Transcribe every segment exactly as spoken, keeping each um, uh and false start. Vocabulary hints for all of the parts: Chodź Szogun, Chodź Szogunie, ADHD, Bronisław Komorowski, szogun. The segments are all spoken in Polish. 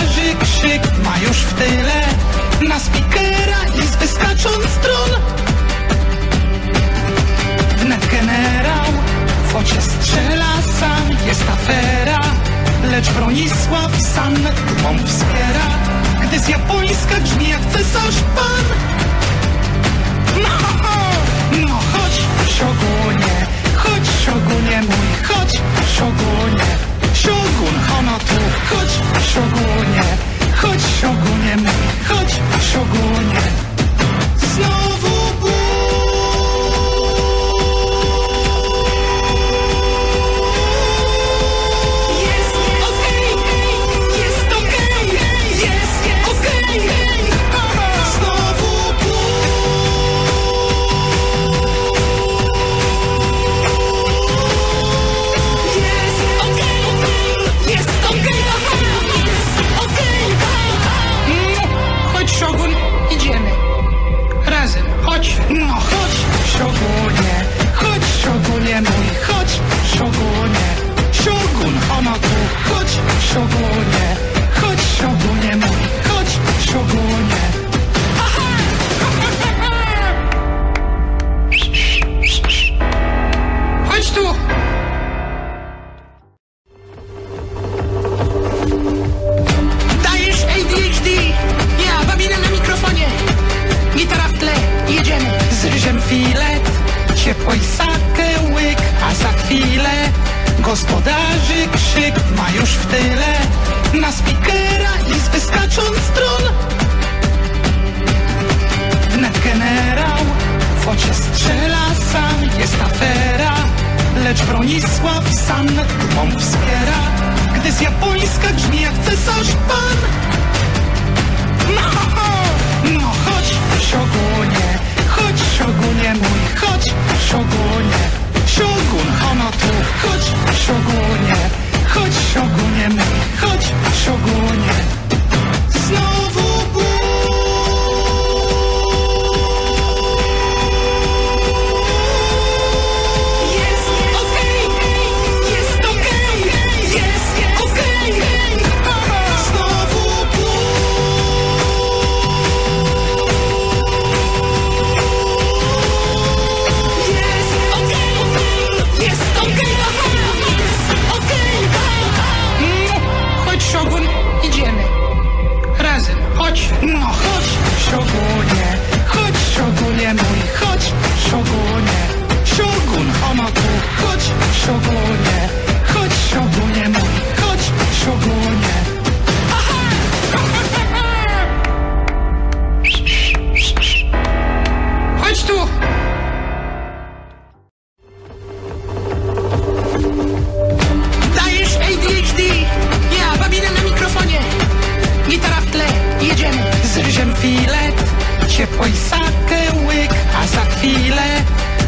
straży krzyk ma już w tyle, na spikera jest wyskacząc stron. Wnet generał w ocie strzela, sam jest afera, lecz Bronisław sam dumą wspiera, gdy z japońska grzmi jak cesarz pan. No, ho, ho. No chodź szogunie, chodź szogunie mój, chodź szogunie. Szogun Honotu, chodź szogunie, chodź szogunie mój, chodź szogunie. Znowu gospodarzy krzyk ma już w tyle, na spikera jest wyskacząc stron. Wnet generał w ocie strzela, sam jest afera, lecz Bronisław sam nad dumą wspiera, gdy z japońska grzmi jak cesarz pan. No, ho, ho. No chodź szogunie, chodź szogunie mój, chodź szogunie. Szogun Honotu, chodź szogunie, chodź szogunie mój, chodź szogunie. Znowu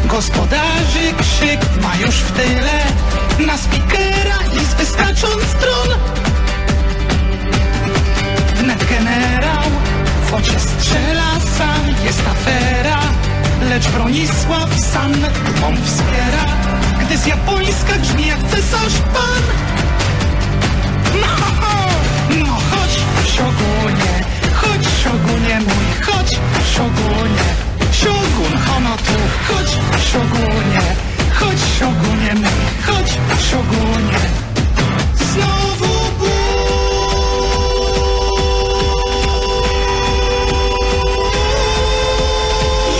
gospodarzy krzyk ma już w tyle, na spikera jest wyskacząc stron. Wnet generał w ocie strzela, sam jest afera, lecz Bronisław sam nad dumą wspiera, gdy z japońska grzmi jak cesarz pan. No, ho, ho. No chodź szogunie, chodź szogunie mój, chodź szogunie. Szogun Honotu, chodź szogunie, chodź szogunie mój, chodź szogunie. Znowu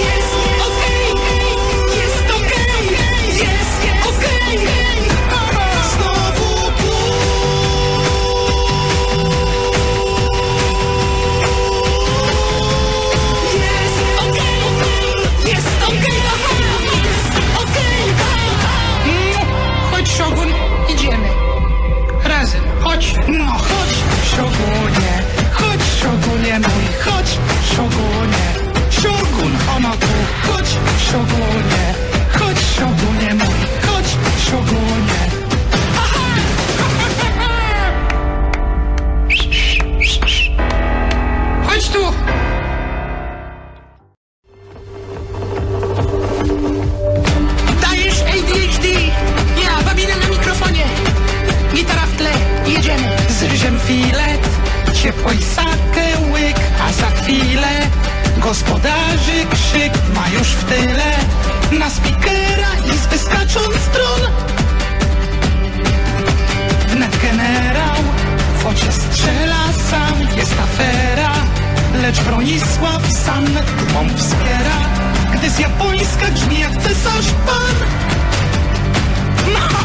Jest okej, jest okej, znowu się pojsakę łyk, a za chwilę gospodarzy krzyk ma już w tyle na spikera i z wyskacząc trun. Wnet generał w ocie strzela, sam jest afera, lecz Bronisław sam nad dumą wspiera, gdy z japońska grzmi jak cesarz pan. No,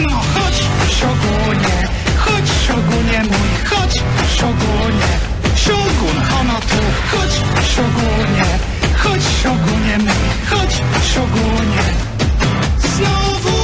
no chodź szogunie, chodź szogunie mój, chodź szogunie, szogun ono tu, chodź szogunie, chodź szogunie mój, chodź szogunie. Znowu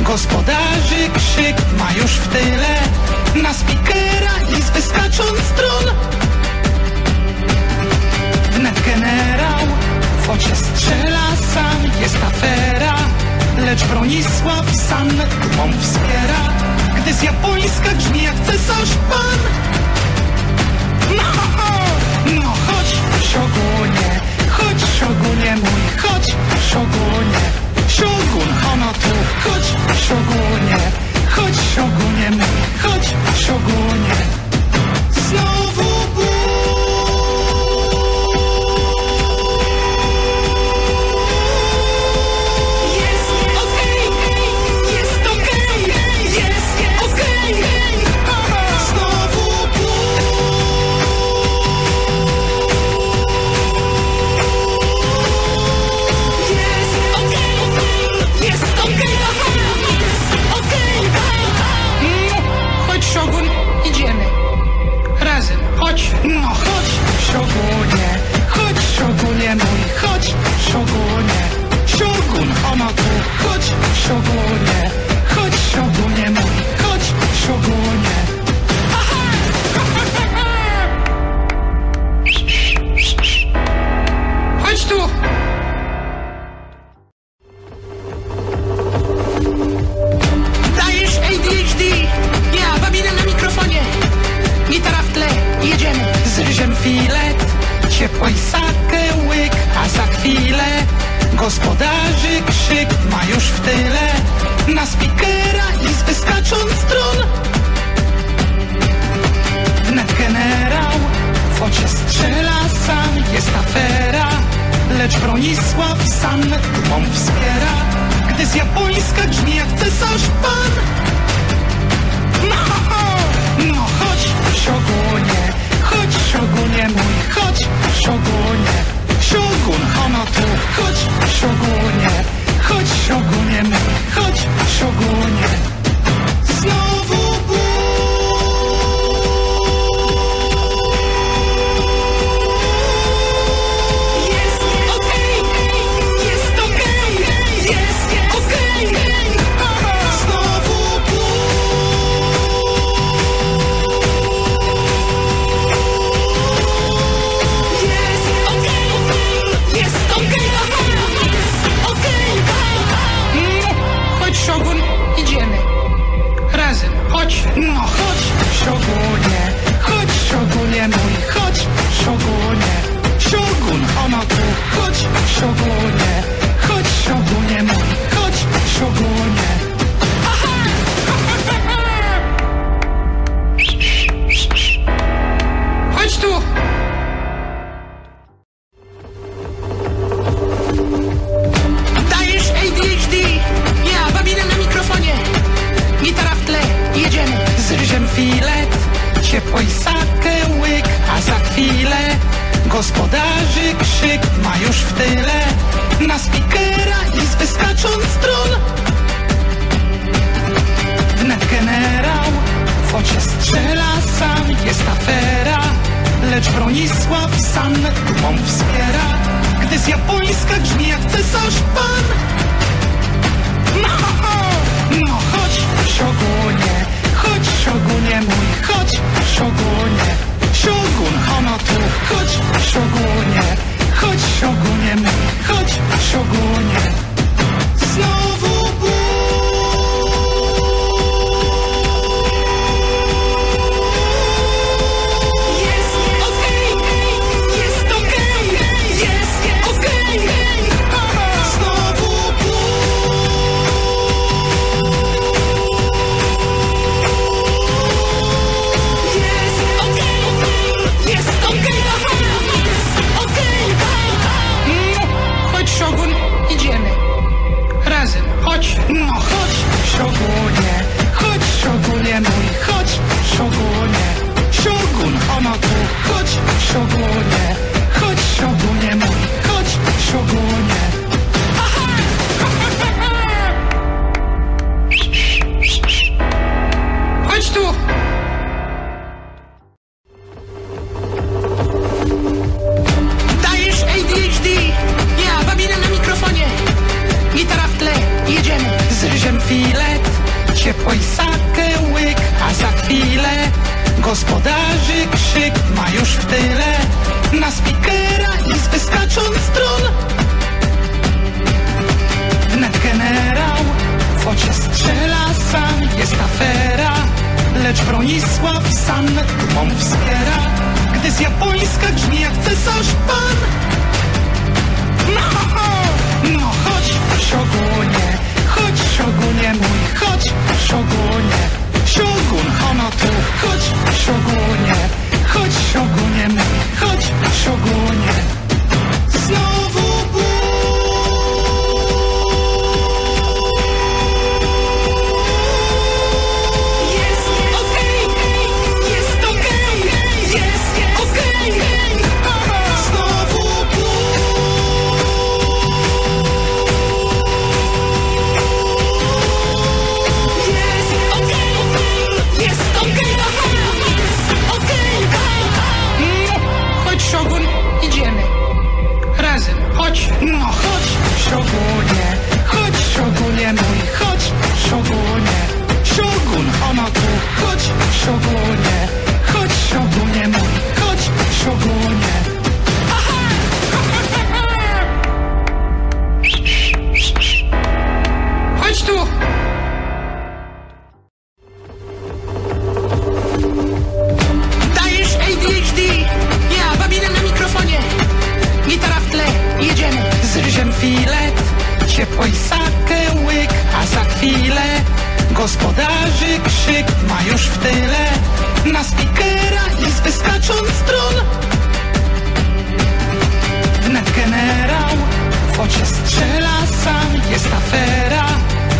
gospodarzy krzyk ma już w tyle na spikera i z wyskacząc strun. Wnet generał w ocie strzela, sam jest afera, lecz Bronisław sam nad dumą wspiera, gdy z japońska grzmi jak cesarz pan. No, no chodź szogunie, chodź szogunie mój, chodź szogunie, szogun, ono tu, chodź szogunie, chodź szogunie mój, chodź szogunie. Znowu gospodarzy krzyk ma już w tyle na spikera i z wyskacząc strun. Wnet generał w ocie strzela, sam jest afera, lecz Bronisław sam nad dumą wspiera, gdy z japońska grzmi jak cesarz pan. No, no chodź szogunie, chodź szogunie mój, chodź szogunie, szogun, ono tu, chodź szogunie, chodź szogunie mój, chodź szogunie. Znowu dajesz A D H D? Ja, babina na mikrofonie. bilet, ciepłej sakę łyk, a za chwilę gospodarzy krzyk ma już w tyle na spikera i z wyskacząc trun. Wnet generał w ocie strzela, sam jest afera, lecz Bronisław sam nad dumą wspiera, gdy z japońska grzmi jak cesarz pan. No, no chodź szogunie, chodź szogunie mój, chodź szogunie, szogun hono tu, chodź szogunie, chodź szogunie mój, chodź szogunie. Znowu gospodarzy krzyk ma już w tyle na spikera i z wyskacząc strun. Wnet generał w ocie strzela, sam jest afera, lecz Bronisław sam nad dumą wspiera, gdy z japońska grzmi jak cesarz pan. No, no chodź szogunie, chodź szogunie mój, chodź szogunie, szogun hono tu, chodź szogunie, chodź szogunie mój, chodź szogunie. Znowu gospodarzy krzyk ma już w tyle na spikera i z wyskacząc strun. Wnet generał w ocie strzela, sam jest afera,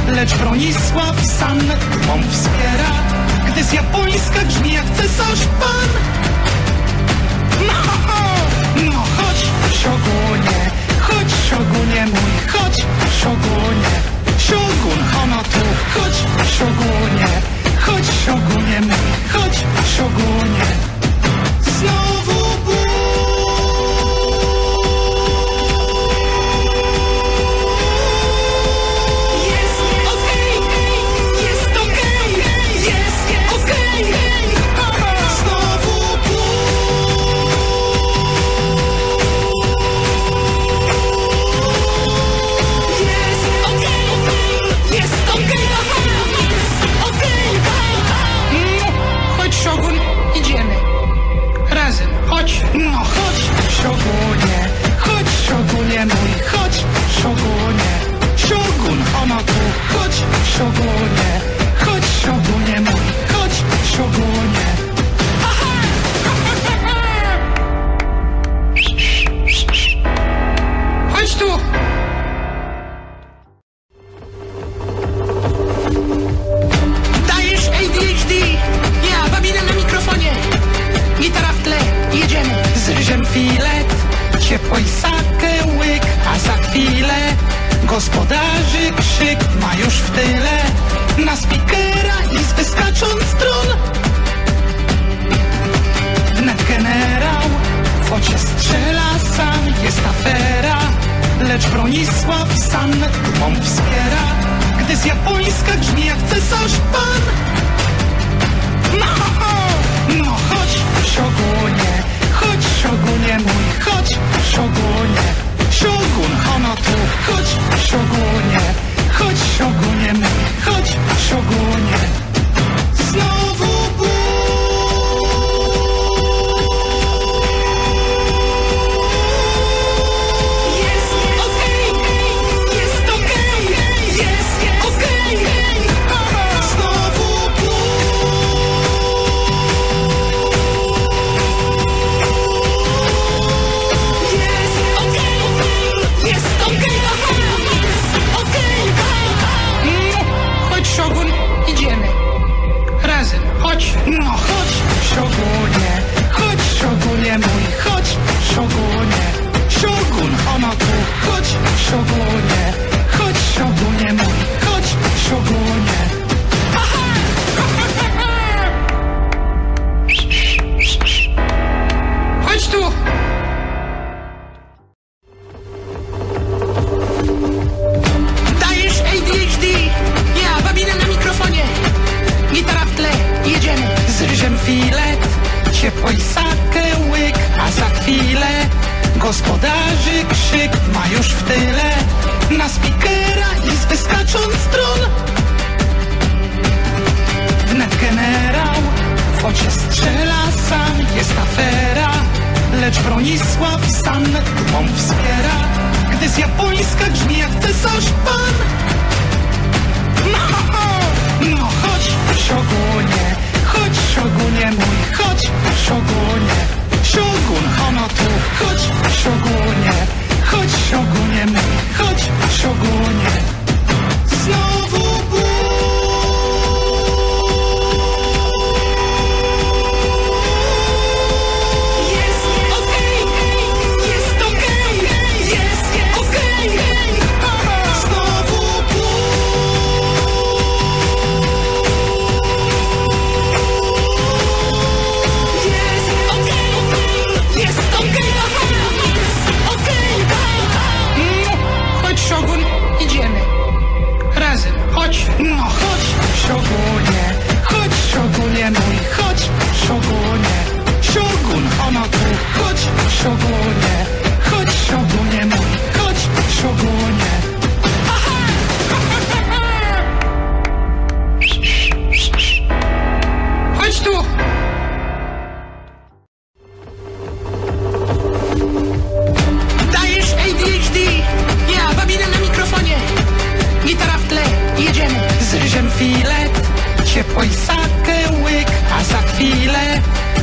lecz Bronisław sam nad dumą wspiera, gdy z japońska grzmi jak cesarz pan. No, no chodź szogunie, chodź szogunie mój, chodź szogunie, szogun hono tu, chodź szogunie, chodź szogunie mój, chodź szogunie. Znowu jest okej, okay, kochani! Gospodarzy krzyk ma już w tyle, na spikera i z wyskacząc stron. Wnet generał w ocie strzela, sam jest afera, lecz Bronisław sam nad dumą wspiera, gdy z japońska grzmi jak cesarz pan. No, no chodź szogunie, chodź szogunie mój, chodź szogunie. Szogun, ono tu, chodź szogunie, chodź szogunie, chodź szogunie. Znowu gospodarzy krzyk ma już w tyle, na spikera i z wyskacząc stron. Wnet generał w ocie strzela, sam jest afera, lecz Bronisław sam nad dumą wspiera, gdy z japońska grzmi jak cesarz pan. No, no chodź szogunie, chodź szogunie mój, chodź szogunie. Szogun, ono tu, chodź szogunie, chodź szogunie, chodź szogunie. Znowu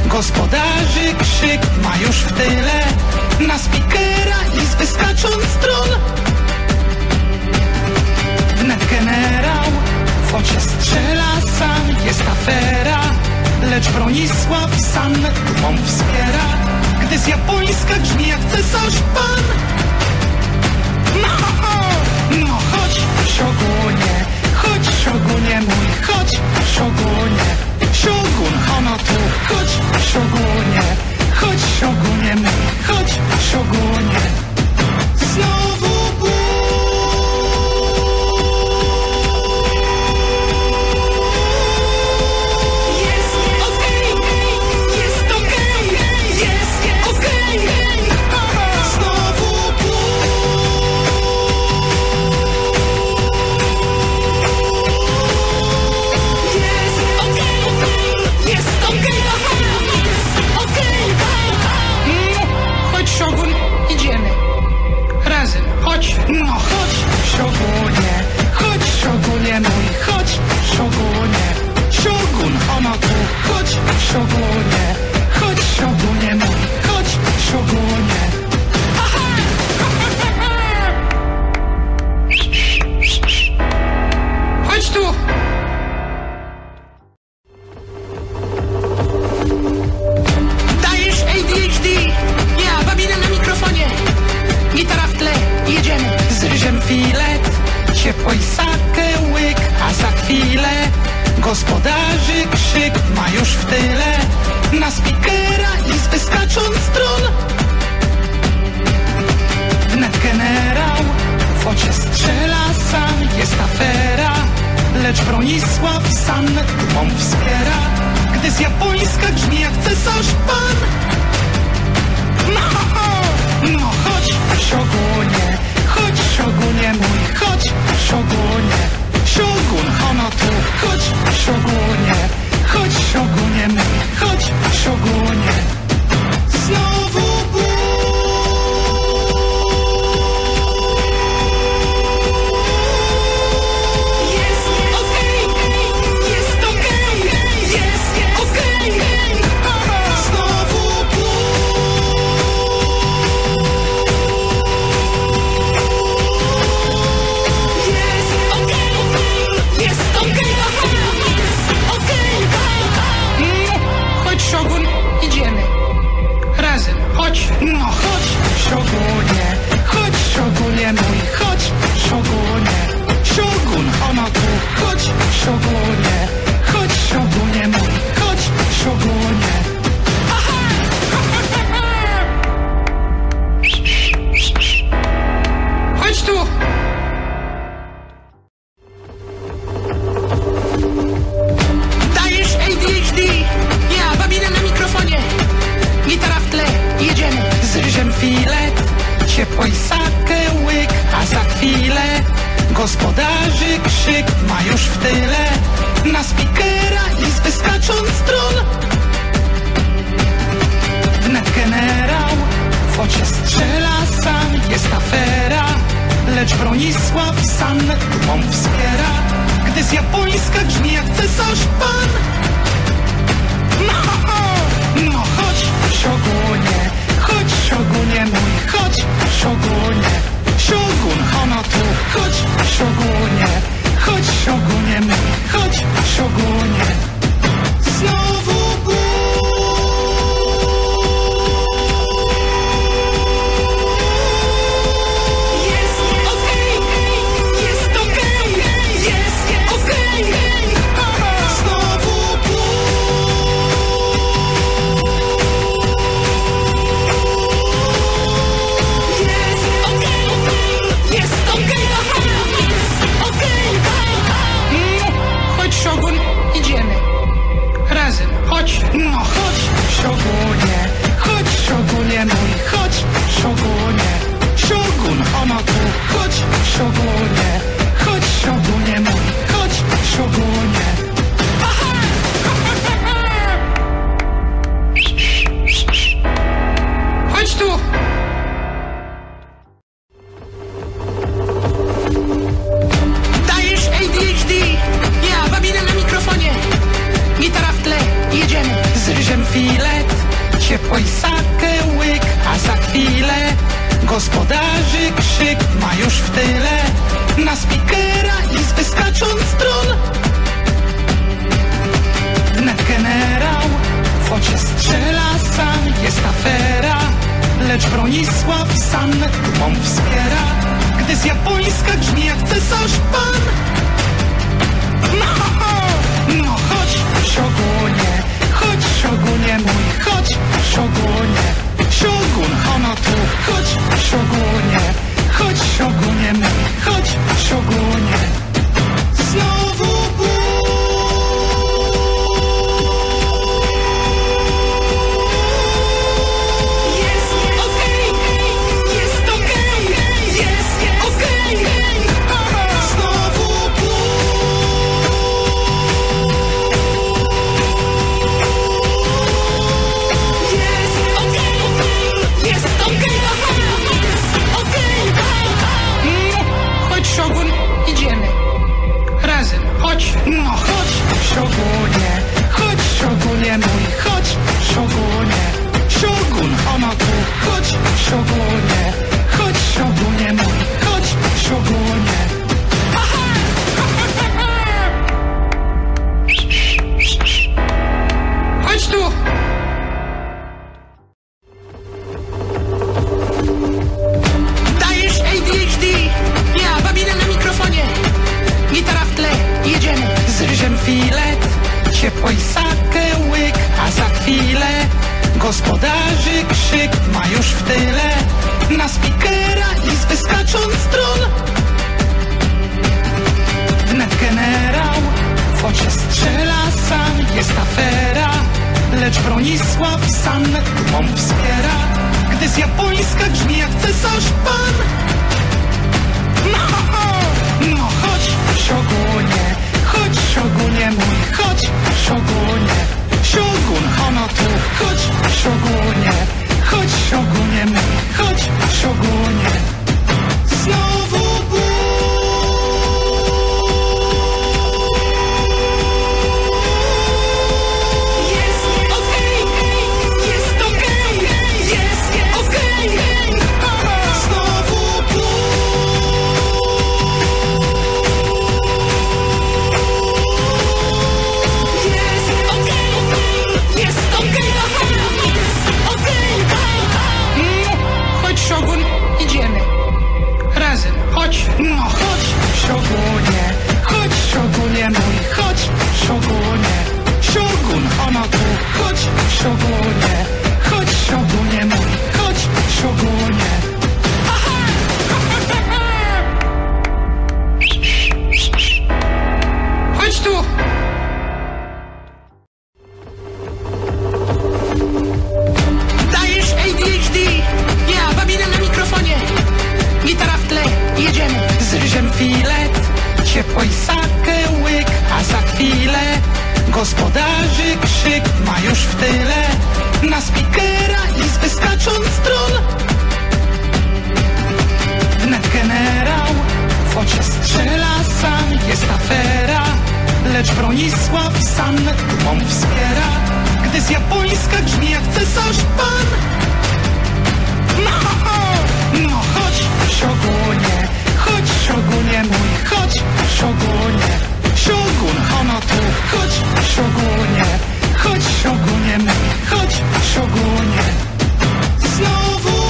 gospodarzy krzyk ma już w tyle, na spikera i z wyskacząc stron. Wnet generał w ocie strzela, sam jest afera, lecz Bronisław sam nad dumą wspiera, gdy z japońska grzmi jak cesarz pan. No, no chodź szogunie, chodź szogunie mój, chodź szogunie. Szogun, ono tu, chodź szogunie, chodź szogunie, chodź szogunie. Znowu filet, Gospodarzy krzyk ma już w tyle, na spikera i z wyskacząc stron. Wnet generał w ocie strzela, sam jest afera, lecz Bronisław sam dumą wspiera, gdy z japońska grzmi jak cesarz pan. No, no chodź szogunie, chodź szogunie mój, chodź szogunie. Szogun honotu, chodź szogunie, chodź szogunie mój, chodź szogunie. Znowu gospodarzy krzyk ma już w tyle, na spikera i z wyskacząc stron. Wnet generał w ocie strzela, sam jest afera, lecz Bronisław sam dumą wspiera, gdy z japońska grzmi jak cesarz pan. No, no chodź szogunie, chodź szogunie mój, chodź szogunie. Szogun honotu, chodź szogunie, chodź szogunie mój, chodź szogunie. Znowu gospodarzy krzyk ma już w tyle, na spikera i z wyskacząc stron. Wnet generał w ocie strzela, sam jest afera, lecz Bronisław sam dumą wspiera, gdy z japońska grzmi jak cesarz pan. No, no chodź szogunie, chodź szogunie mój, chodź szogunie. Szogun honotu, chodź szogunie, chodź szogunie mój, chodź szogunie. Znowu filet się pojsakę łyk, a za chwilę gospodarzy krzyk ma już w tyle na spikera i z wyskacząc strun. Wnet generał w oczy strzela, sam jest afera, lecz Bronisław sam nad dumą wspiera, gdy z japońska grzmi jak cesarz pan. No, no chodź szogunie, chodź szogunie mój, chodź szogunie, szogun hono tu, chodź szogunie, chodź szogunie mój, chodź szogunie. Znowu gospodarzy krzyk ma już w tyle na spikera i z wyskacząc strun. Wnet generał w oczy strzela, sam jest afera, lecz Bronisław sam nad dumą wspiera, gdy z japońska grzmi jak cesarz pan. No, no chodź szogunie, chodź szogunie mój, chodź szogunie, szogun hono tu, chodź szogunie, chodź szogunie mój, chodź szogunie. Znowu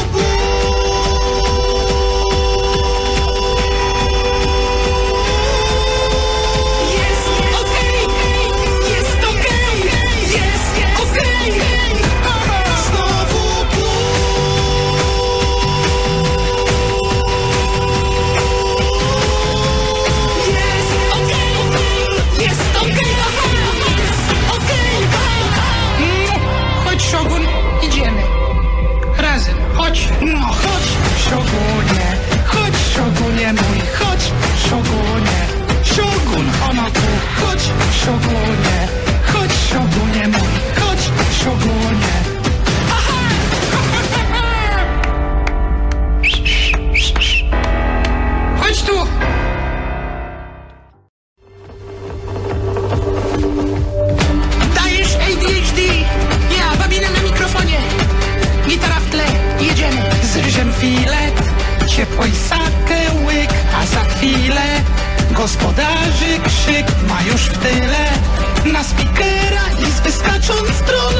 gospodarzy krzyk ma już w tyle na spikera i z wyskacząc strun.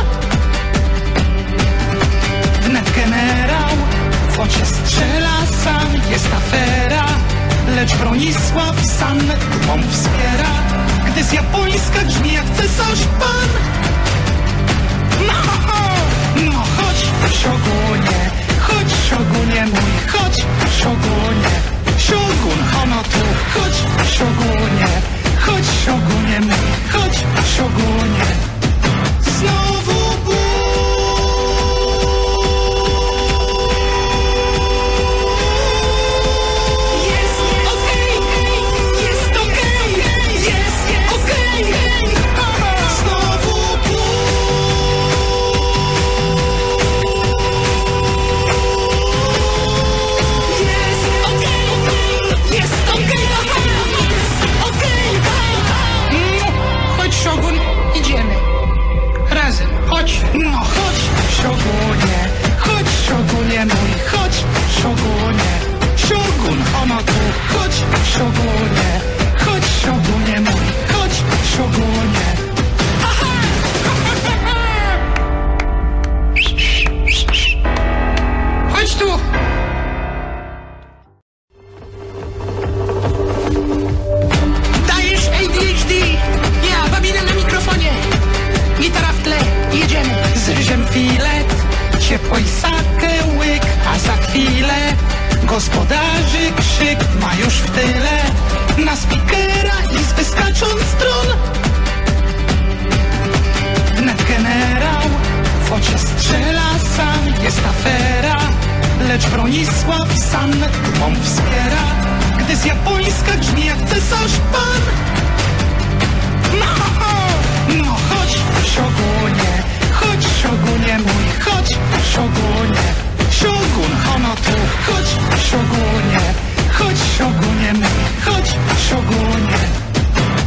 Wnet generał w oczy strzela, sam jest afera, lecz Bronisław sam nad dumą wspiera, gdy z japońska grzmi jak cesarz pan. No, no chodź szogunie, chodź szogunie mój, chodź szogunie, szogun hono tu, chodź szogunie, chodź szogunie mój, chodź szogunie. Znowu ciepło i sakę łyk, a za chwilę gospodarzy krzyk ma już w tyle na spikera i z wyskacząc trun. Wnet generał w oczy strzela, sam jest afera, lecz Bronisław sam nad dumą wspiera, gdy z japońska grzmi jak cesarz pan. No, no chodź szogunie, chodź szogunie mój, chodź szogunie, szogun hono tu, chodź szogunie, chodź szogunie mój, chodź szogunie.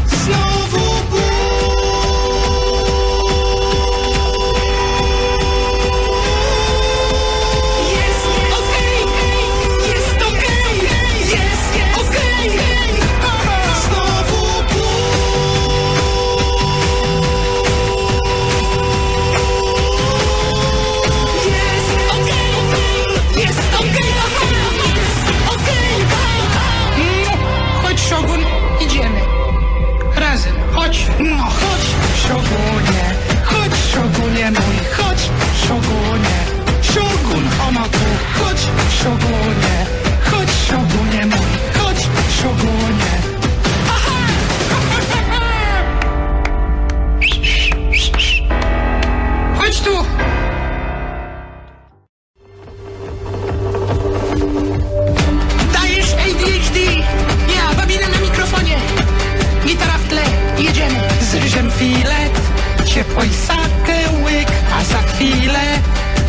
Znowu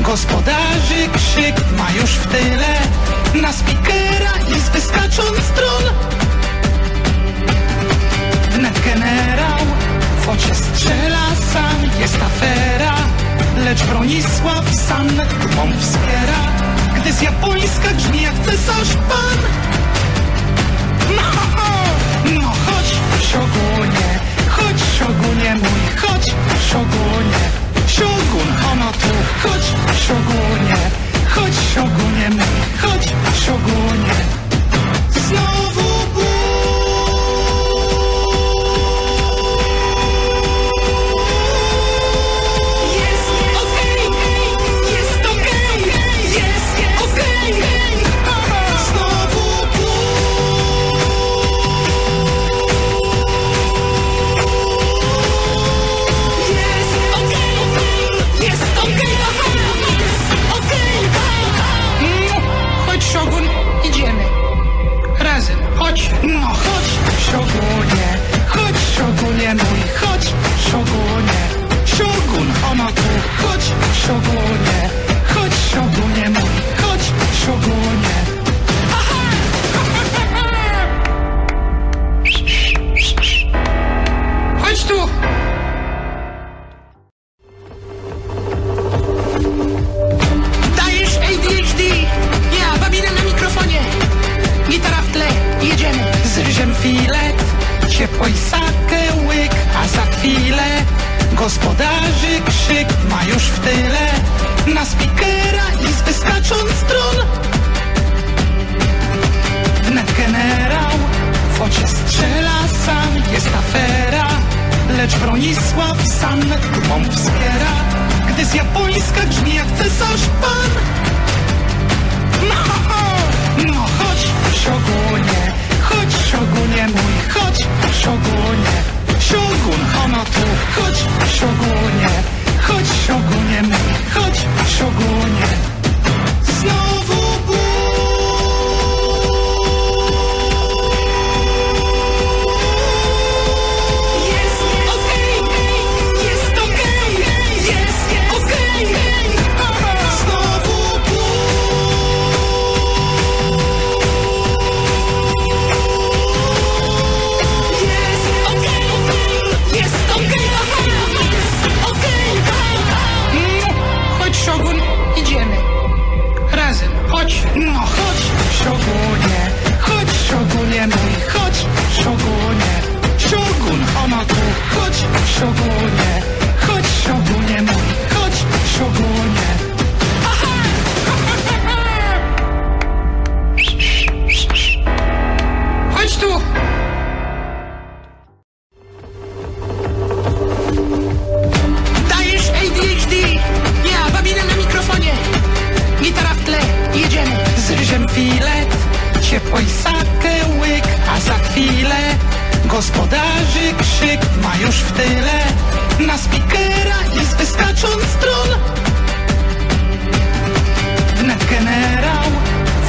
gospodarzy krzyk ma już w tyle na spikera i z wyskacząc strun. Wnet generał w oczy strzela, sam jest afera, lecz Bronisław sam nad dumą wspiera, gdy z japońska grzmi jak cesarz pan. No, no chodź szogunie, chodź szogunie mój, chodź szogunie, szogun, ono tu, chodź szogunie, chodź szogunie mój, chodź szogunie. Znowu gospodarzy krzyk ma już w tyle na spikera i z wyskacząc strun. Wnet generał w oczy strzela, sam jest afera, lecz Bronisław sam nad dumą wspiera, gdy z japońska grzmi jak cesarz pan. No, no chodź szogunie, chodź szogunie mój, chodź szogunie, szogun, ono tu, chodź szogunie, chodź szogunie mój, chodź szogunie. Znowu dajesz A D H D, ja, babina na mikrofonie. Gospodarzy krzyk ma już w tyle, na spikera jest wyskacząc tron. Wnet generał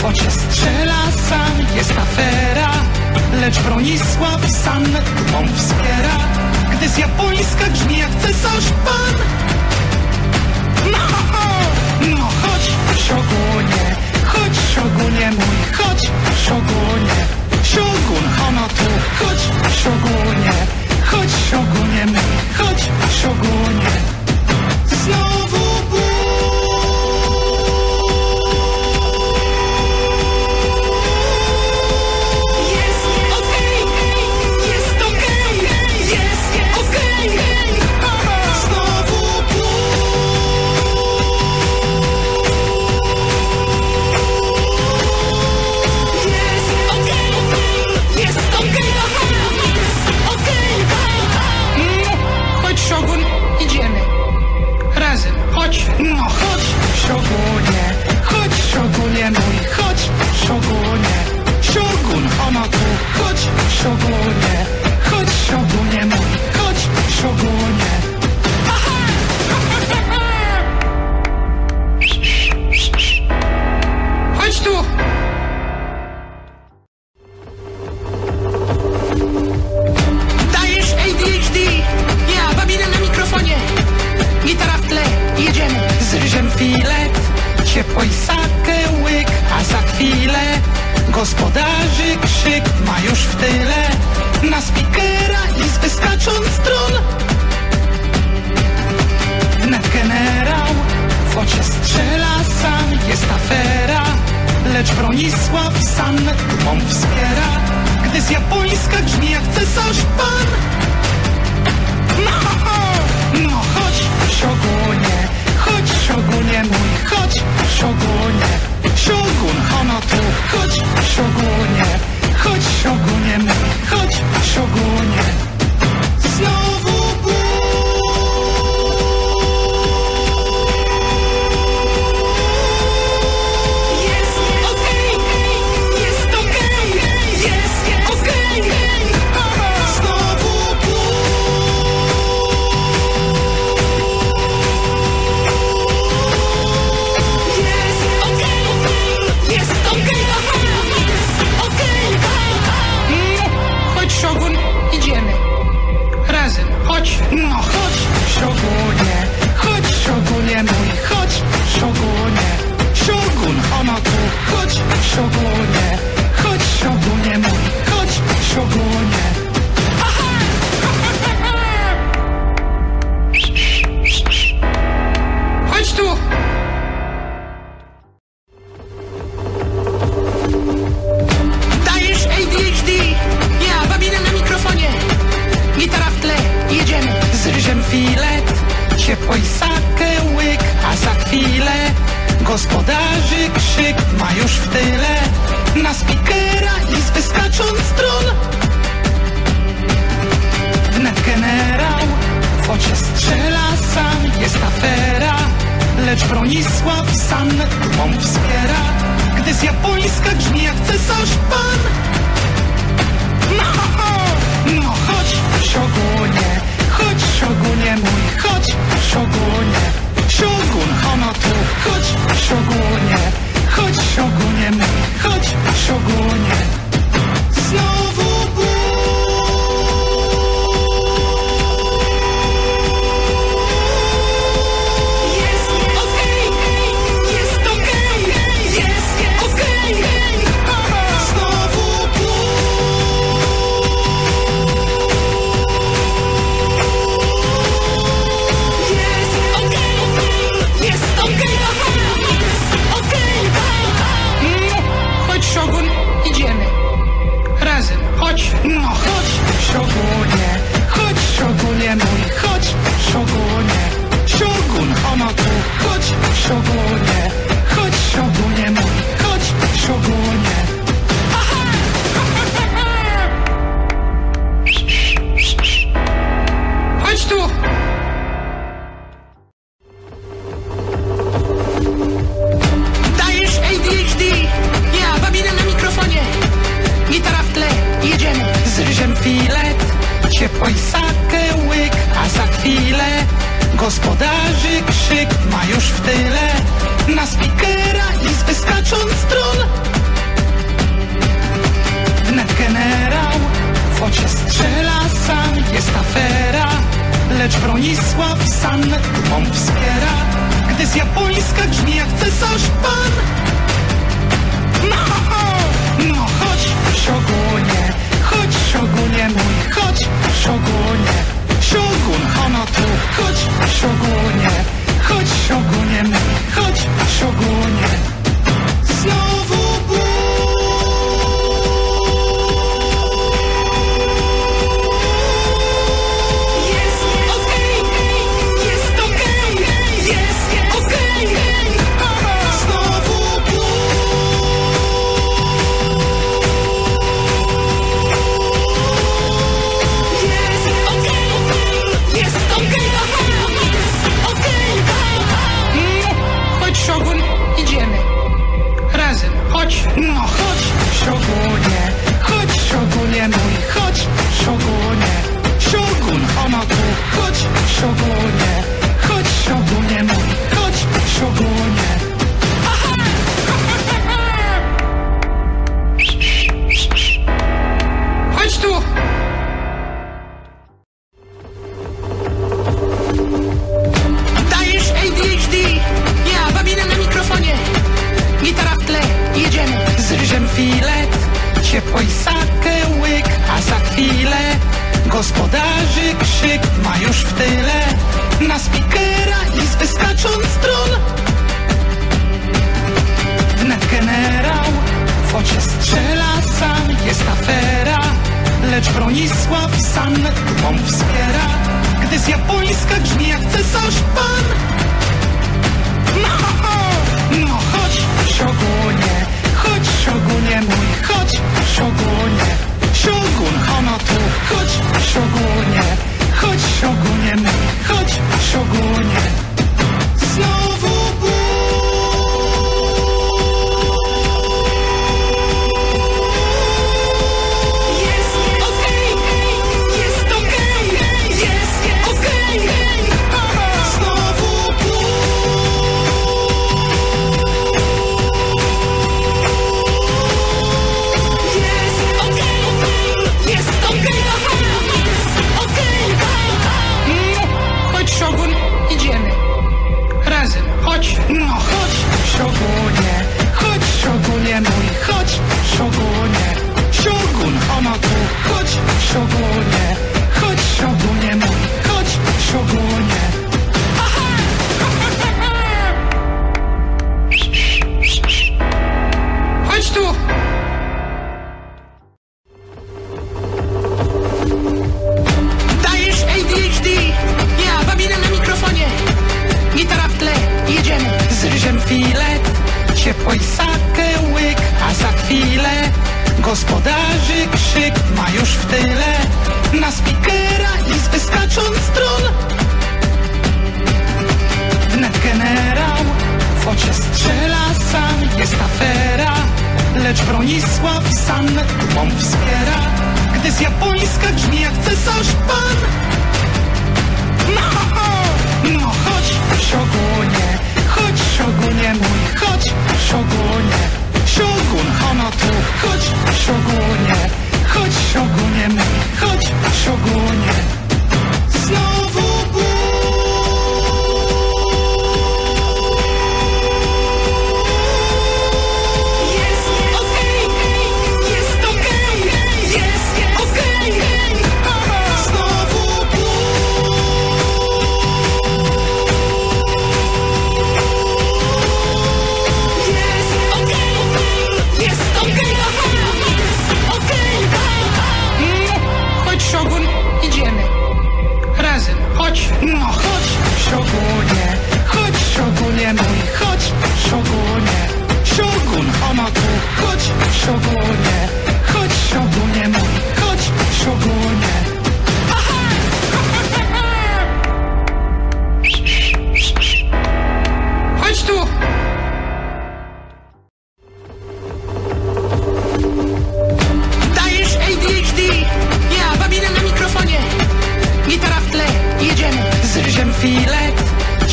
w ocie strzela, sam jest afera, lecz Bronisław sam nad dumą wspiera, gdy z japońska grzmi jak cesarz pan. No, no chodź szogunie, chodź szogunie mój, chodź szogunie. Szogun hono tu, chodź szogunie, chodź szogunie my, chodź szogunie. Znowu bój. Jest okej, jest okej, jest okej. Znowu bój. Jest okej. Jest okej, okay, jest okej, okay. No, chodź szogun, idziemy. Razem, chodź. No, chodź szogunie, chodź szogunie mój, chodź szogunie. Szogun ono tu, chodź szogunie, chodź szogunie mój, chodź szogunie. Aha! Chodź tu! Filet, ciepło i sakę łyk, a za chwilę gospodarzy krzyk ma już w tyle, na spikera jest wyskacząc tron. Wnet generał w ocie strzela, sam jest afera, lecz Bronisław sam nad dumą wspiera, gdy z japońska grzmi jak cesarz pan. No, no chodź szogunie, chodź szogunie mój, chodź szogunie. Szogun ono tu, chodź szogunie, chodź szogunie mój, chodź szogunie. Znowu bój. Jest okej, jest okej, jest okej. Znowu bój. Szogun, idziemy. Razem, chodź. No chodź szogunie, chodź szogunie mój, chodź szogunie. Szogun ono tu, chodź szogunie, chodź szogunie mój, chodź szogunie. Aha! Chodź tu! Dajesz A D H D! Gitara w tle, jedziemy. Z ryżem filet, ciepło i sakę łyk, a za chwilę gospodarzy krzyk ma już w tyle, na spikera jest wyskacząc tron. Wnet generał w ocie strzela, sam jest afera, lecz Bronisław sam nad dumą wspiera, gdy z japońska grzmi jak cesarz pan. No! No chodź szogunie, chodź szogunie mój, chodź szogunie. Szogun ono tu, chodź szogunie, chodź szogunie mój, chodź szogunie. Znowu bój. Jest okej, jest okej, jest okej. Szogun, idziemy. Razem, chodź. No chodź szogunie, chodź szogunie mój, chodź szogunie. Szogun ono tu, chodź szogunie, chodź szogunie mój, chodź szogunie. Aha! Chodź tu! Dajesz A D H D! Gitara w tle, jedziemy. Z ryżem filet, już w tyle na spikera i z wyskacząc stron. Wnet generał w ocie strzela, sam jest afera, lecz Bronisław sam dumą wspiera, gdy z japońska grzmi jak cesarz pan. No, no chodź szogunie, chodź szogunie mój, chodź szogunie. Szogun, ono tu, chodź szogunie, chodź szogunie, chodź szogunie. Znowu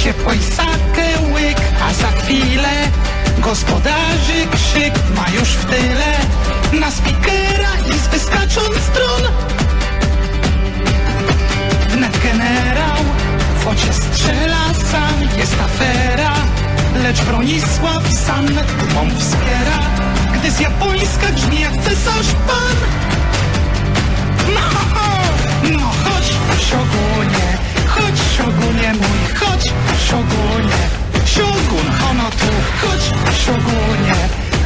się pojsakę łyk, a za chwilę gospodarzy krzyk ma już w tyle na spikera i z wyskacząc strun. Wnet generał w ocie strzela, sam jest afera, lecz Bronisław sam dumą wspiera, gdy z japońska brzmi jak cesarz pan. No, no chodź szogunie, chodź szogunie mój, chodź szogunie, szogun hono tu, chodź szogunie,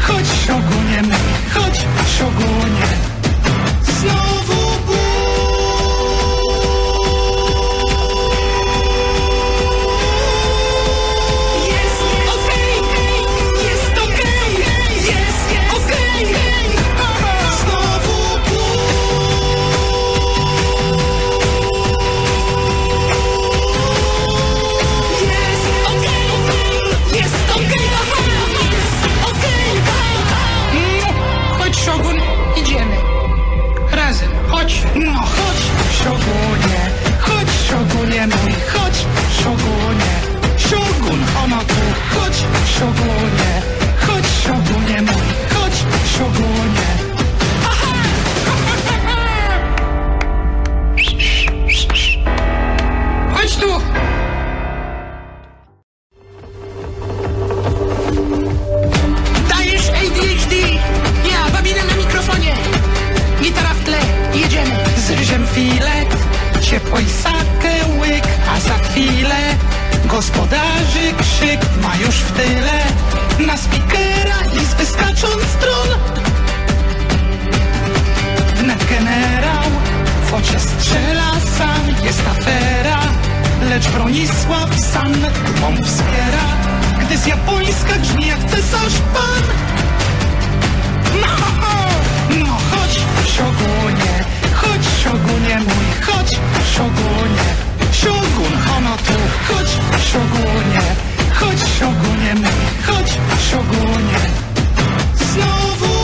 chodź szogunie mój, chodź szogunie. Znowu gospodarzy krzyk ma już w tyle na spikera i z wyskacząc strun. Wnet generał w ocie strzela, sam jest afera, lecz Bronisław sam dumą wspiera, gdy z japońska brzmi jak cesarz pan. No, no chodź szogunie, chodź szogunie mój, chodź szogunie, szogun hono tu, chodź szogunie, chodź szogunie mój, chodź szogunie. Znowu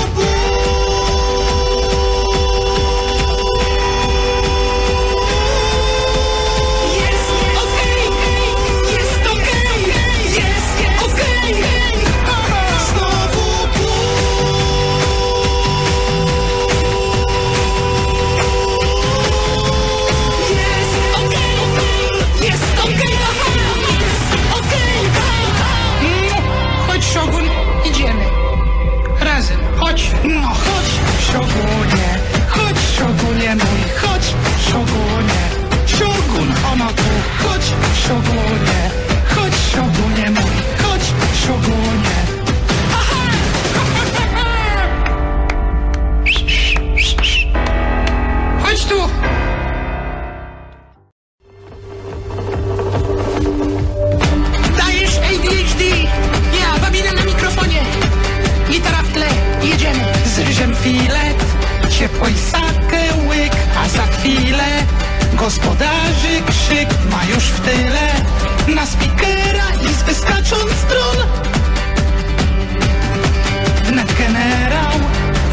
gospodarzy krzyk ma już w tyle na spikera i z wyskacząc strun. Wnet generał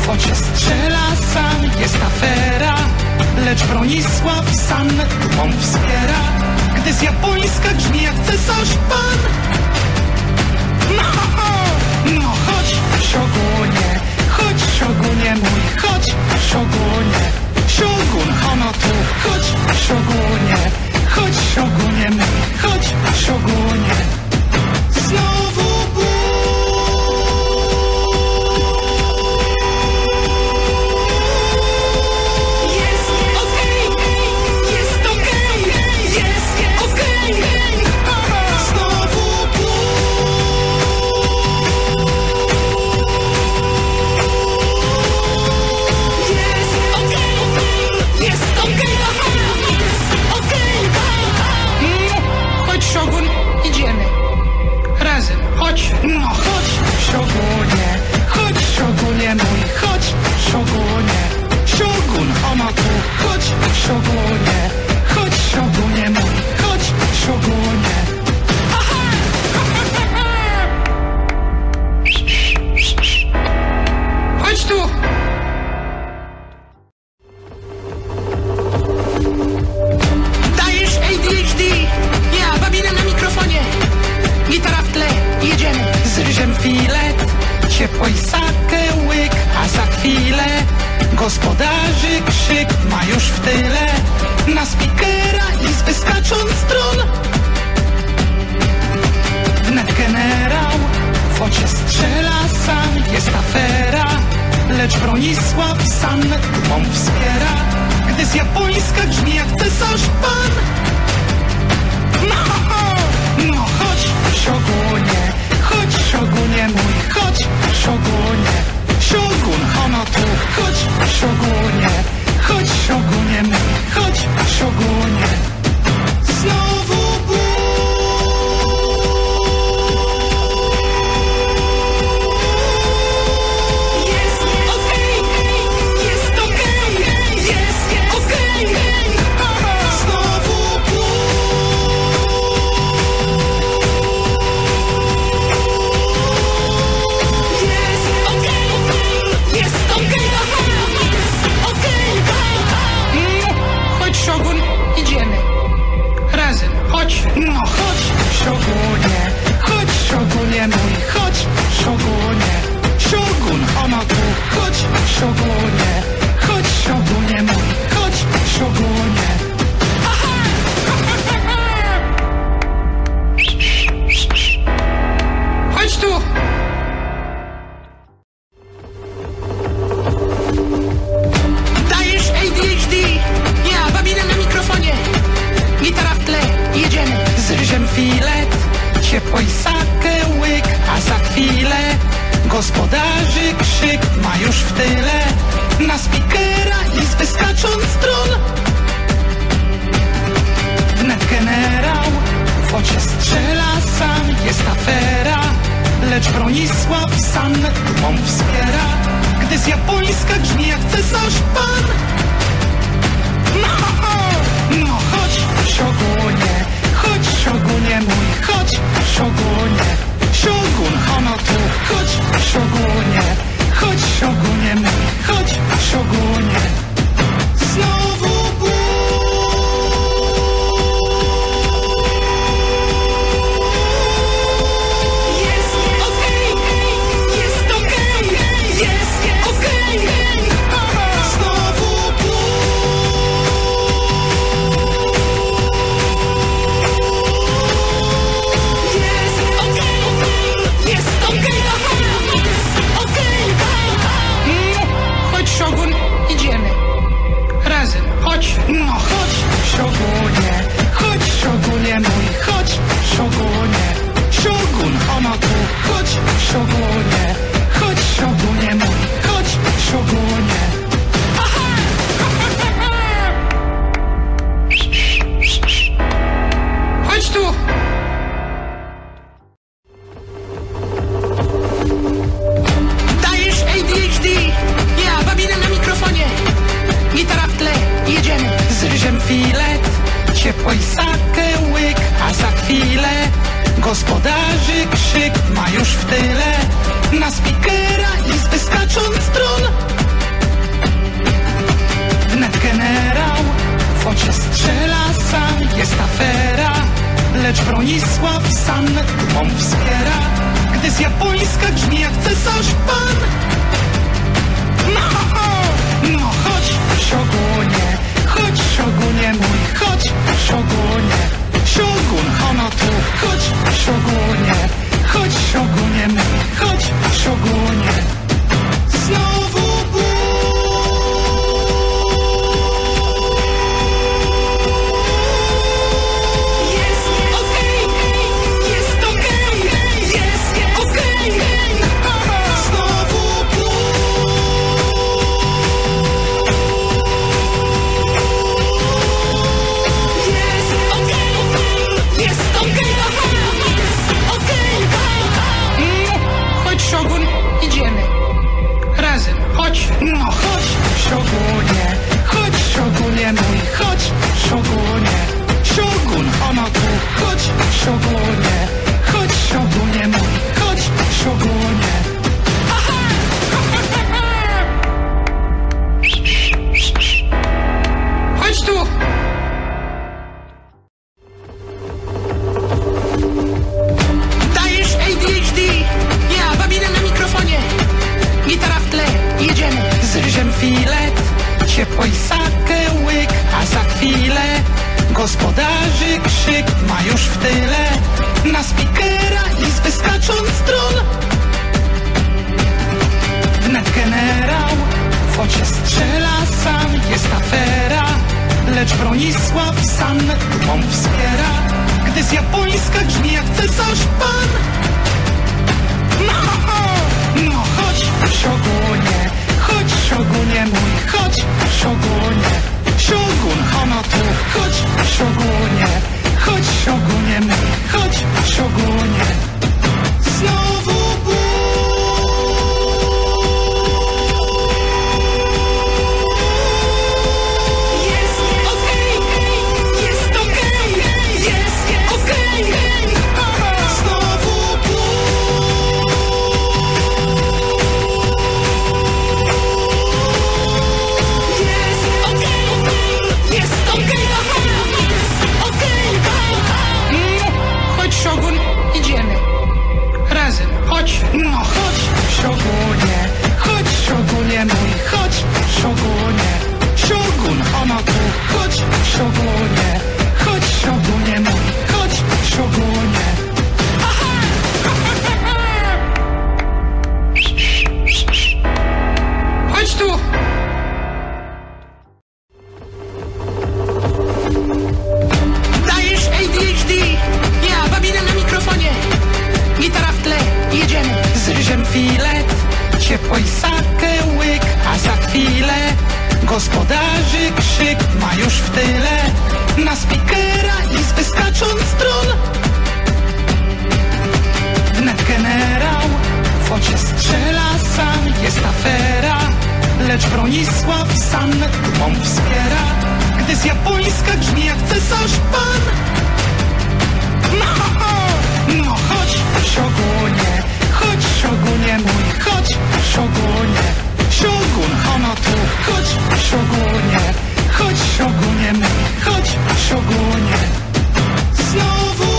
w ocie strzela, sam jest afera, lecz Bronisław sam dumą wspiera, gdy z japońska brzmi jak cesarz pan. No, no chodź szogunie, chodź szogunie mój, chodź szogunie, szogun hono tu, chodź szogunie, chodź szogunie mój, chodź szogunie. Znowu oj sakę łyk, a za chwilę gospodarzy krzyk ma już w tyle na spikera i z wyskacząc strun. Wnet generał w ocie strzela, sam jest afera, lecz Bronisław sam nad dumą wspiera, gdy z japońska grzmi jak cesarz pan. No, no chodź szogunie, chodź szogunie mój, chodź szogunie, szogun hono tu, chodź szogunie, chodź szogunie mój, chodź szogunie. Znowu gospodarzy krzyk ma już w tyle na spikera i z wyskacząc strun. Wnet generał w ocie strzela, sam jest afera, lecz Bronisław sam nad dumą wspiera, gdy z japońska grzmi jak cesarz pan. No, no chodź szogunie, chodź szogunie mój, chodź szogunie, szogun hono tu, chodź szogunie, chodź szogunie mój, chodź szogunie. Znowu gospodarzy krzyk ma już w tyle na spikera i z wyskacząc strun. Wnet generał w ocie strzela, sam jest afera, lecz Bronisław sam nad dumą wspiera, gdy z japońska grzmi jak cesarz pan. No, no chodź szogunie, chodź szogunie mój, chodź szogunie, szogun hono tu, chodź szogunie, chodź szogunie mój, chodź szogunie. Znowu dajesz A D H D, ja babina na mikrofonie. Bronisław sam dumą wspiera, gdy z japońska grzmi jak cesarz pan. No, no chodź szogunie, chodź szogunie mój, chodź szogunie. Szogun hono tu, chodź szogunie, chodź szogunie mój, chodź szogunie. Znowu gospodarzy krzyk ma już w tyle, na spikera i z wyskacząc stron. Wnet generał w ocie strzela, sam jest afera, lecz Bronisław sam nad dumą wspiera, gdy z japońska grzmi jak cesarz pan. No, no chodź szogunie, chodź szogunie mój, chodź szogunie. Szogun, hono tu, chodź szogunie, chodź szogunie mój, chodź szogunie. Znowu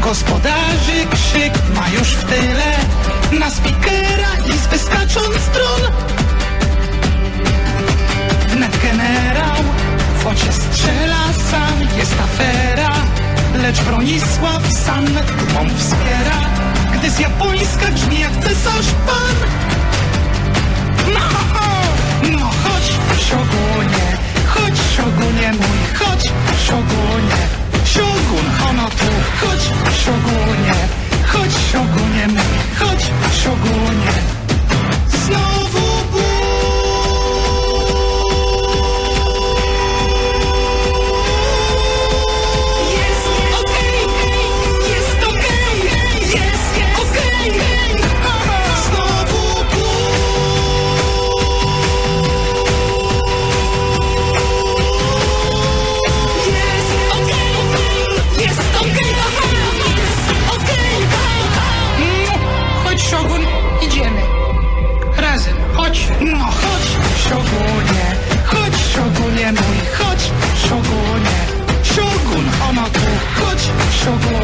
gospodarzy krzyk ma już w tyle, na spikera i z wyskacząc stron. Wnet generał w ocie strzela, sam jest afera, lecz Bronisław sam nad dumą wspiera, gdy z japońska grzmi jak cesarz pan. No, no chodź szogunie, chodź szogunie mój, chodź szogunie. Szogun, hono tu, chodź szogunie, chodź szogunie mój, chodź szogunie. Znowu szogunie, chodź szogunie. Szogun, hono tu, chodź szogunie.